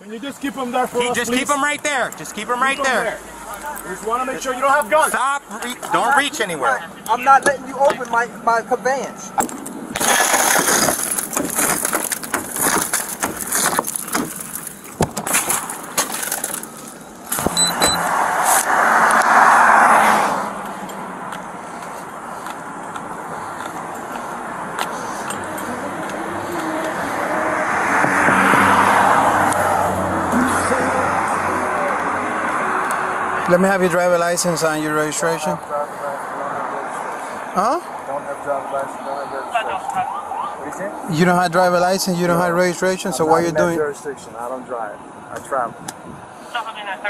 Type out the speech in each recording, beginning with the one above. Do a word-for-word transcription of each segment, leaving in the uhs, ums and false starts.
Can you just keep them there for keep, us, Just please? keep them right there. Just keep them keep right them there. there. We just want to make sure you don't have guns. Stop. Re don't reach anywhere. I'm not letting you open my, my conveyance. Let me have your driver's license and your registration. Huh? Don't have driver's license, don't have registration. What do you say? You don't have driver's license, you don't have registration, so what are you doing? Jurisdiction. I don't drive. I travel.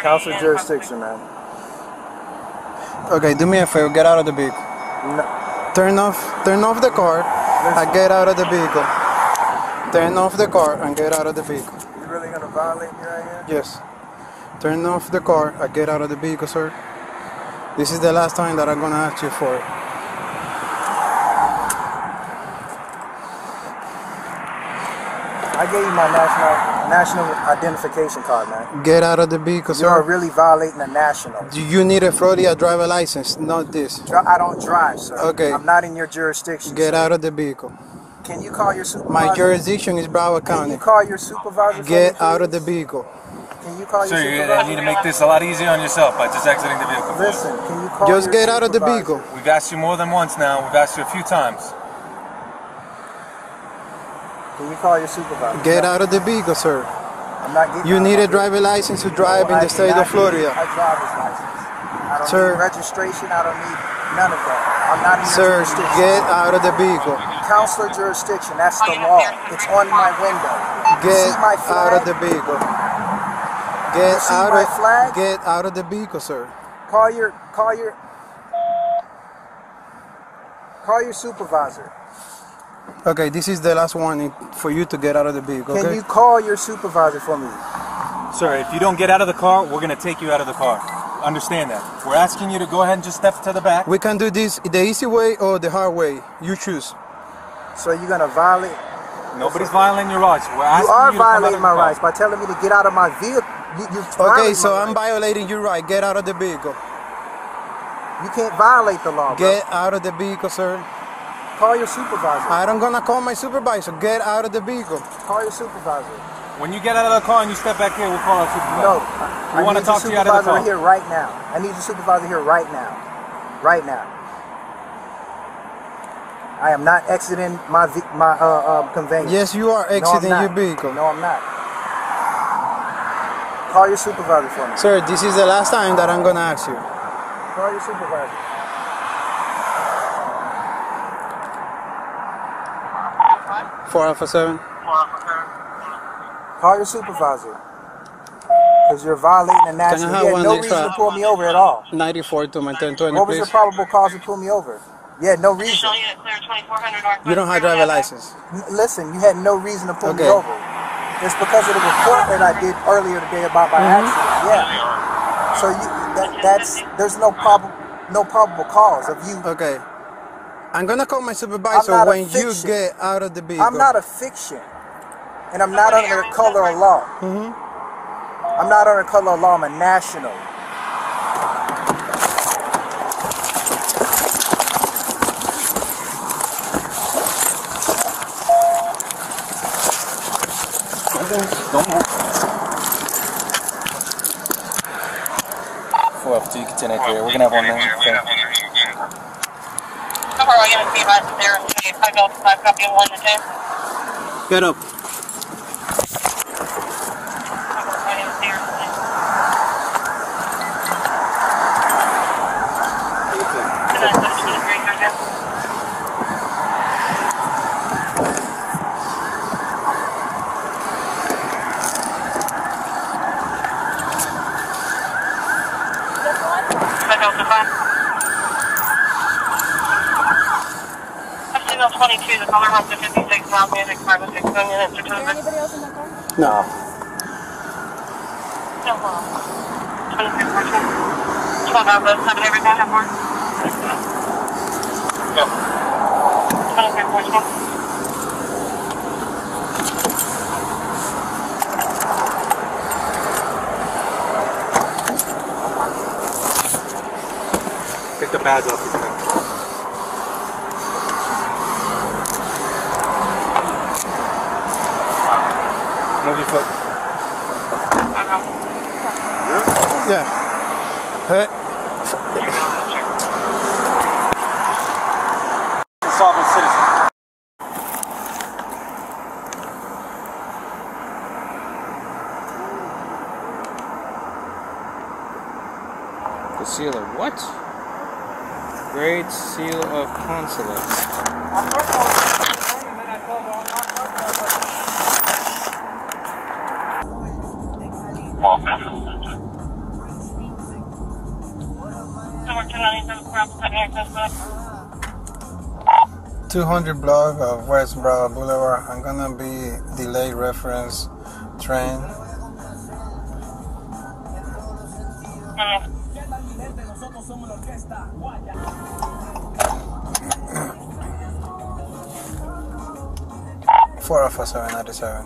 Council jurisdiction, man. Okay, do me a favor, get out of the vehicle. No. Turn off turn off the car and get out of the vehicle. Turn off the car and get out of the vehicle. You really gonna violate me right here? Yes. Turn off the car, I get out of the vehicle, sir. This is the last time that I'm gonna ask you for it. I gave you my national national identification card, man. Get out of the vehicle, sir. You are really violating the national. Do you need a Florida driver's license, not this? I don't drive, sir. Okay. I'm not in your jurisdiction. Get sir. out of the vehicle. Can you call your supervisor? My jurisdiction is Broward County. Can you call your supervisor? Get out of the vehicle. Can you call Sir, your you need to make this a lot easier on yourself by just exiting the vehicle. Listen, can you call Just get supervisor? out of the vehicle. We've asked you more than once now. We've asked you a few times. Can you call your supervisor? Get out of the vehicle, sir. I'm not getting you need a driver's license to drive no, in the state of Florida. I driver's license. I don't Sir. need registration. I don't need none of that. I'm not in Sir, get out of the vehicle. Counselor jurisdiction. That's the law. It's on my window. Get my out of the vehicle. Get out of flag? Get out of the vehicle, sir. Call your call your call your supervisor. Okay, this is the last warning for you to get out of the vehicle. Can okay? you call your supervisor for me? Sir, if you don't get out of the car, we're gonna take you out of the car. Understand that. We're asking you to go ahead and just step to the back. We can do this the easy way or the hard way. You choose. So you're gonna violate? Nobody's violating your rights. We're asking you are you violating my rights by telling me to get out of my vehicle. You, okay, so I'm violating your right. Get out of the vehicle. You can't violate the law, bro. Get out of the vehicle, sir. Call your supervisor. I'm gonna call my supervisor. Get out of the vehicle. Call your supervisor. When you get out of the car and you step back here, we'll call our supervisor. No, I, we I want to talk to you out of the car. Here right now. I need your supervisor here right now. Right now. I am not exiting my my uh, uh, conveyance. Yes, you are exiting no, your vehicle. No, I'm not. Call your supervisor for me. Sir, this is the last time that I'm going to ask you. Call your supervisor. four alpha seven. four alpha seven. Call your supervisor. Because you're violating the national. You had no reason to pull me over at all. ninety-four to my ten twenty, What was your probable cause to pull me over? You had no reason. You don't have a driver's license. Listen, you had no reason to pull okay. me over. It's because of the report that I did earlier today about my mm-hmm. accident. Yeah. So you, that, that's there's no prob no probable cause of you. Okay. I'm gonna call my supervisor when you get out of the vehicle. I'm not a fiction, and I'm not under the color of law. Mm-hmm. I'm not under the color of law. I'm a national. Don't move. four F two, you can ten eight there. We're gonna have one there. Get up. twenty-two, the color runs to fifty-six, Mount Music, Marble six, one unit, Is there anybody else in the car? No. No problem. twenty-two, fourteen. twelve, seven, every time, four. Go. twenty-two, fourteen. the badge off his neck. What did you put? Yeah. Hey. Sovereign citizen. The seal of what? Great Seal of Consulate. two hundred block of West Broward Boulevard. I'm gonna be delayed reference train. four oh four seven ninety-seven.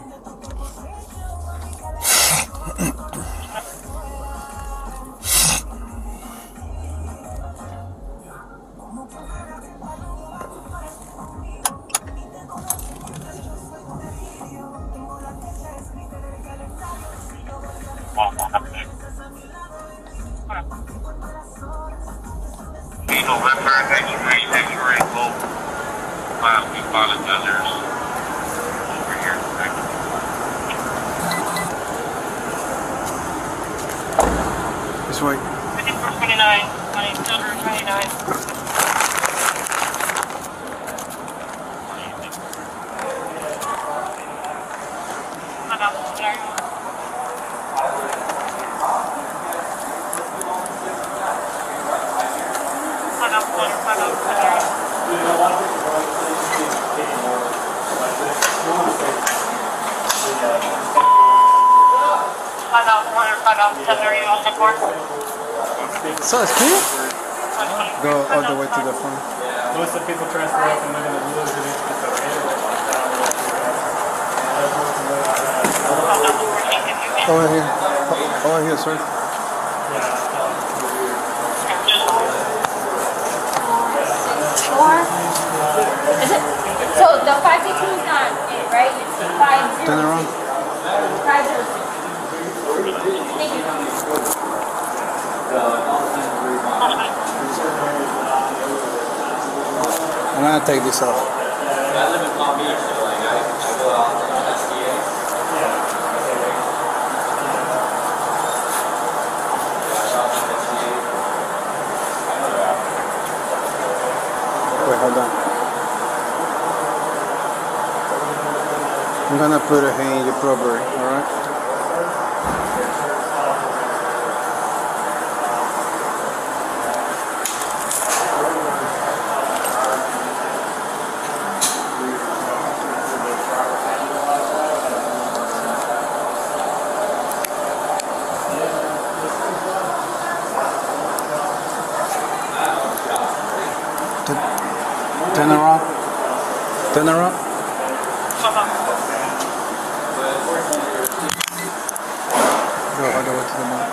This way. fifty-four twenty-nine, twenty-nine. So it's cool. Go all the way to the front. Most of the people transfer up and live in the woods and it's just okay. Over here. Over here, sir. Is it? So the five fifteen is not it, right? It's five zero. Turn around. five zero. Thank you. I'm gonna take this off. I live in Palm Beach, so like I, I go out there on S D A. Wait, hold on. I'm gonna put a hand in the property, alright? Turn around. Turn around. Go all the way to the mouth.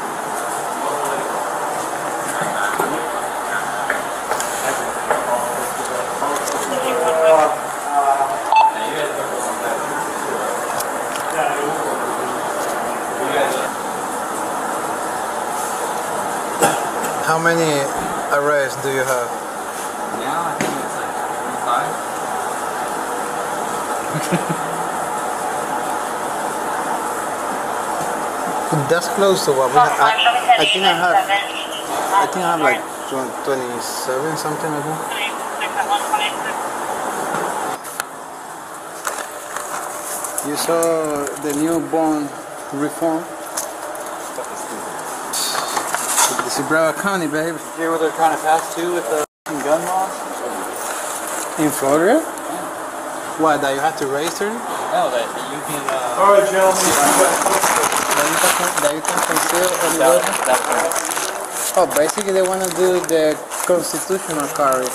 How many arrests do you have? That's close to what we have. I, I think I have. I think I have like twenty-seven, something like that. You saw the new bond reform. This is Broward County, babe. You hear what they're trying to pass too with the gun laws in Florida? What, that you have to register? No, that you can... Uh, all right, gentlemen. That you can conceal on the weapon? That's right. Oh, basically they want to do the constitutional carry.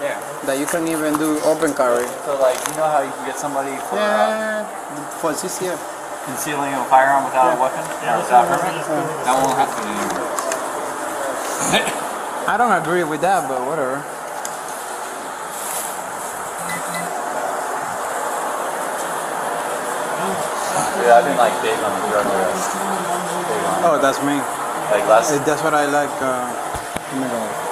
Yeah. That you can even do open carry. So, like, you know how you can get somebody for... Yeah, uh, for C C F. Concealing a firearm without yeah. a weapon? Yeah, without permission? That won't happen anymore. I don't agree with that, but whatever. Yeah, I've been like big on the drug arrest. Oh, that's me. Like last. That's what I like. Uh, oh my God.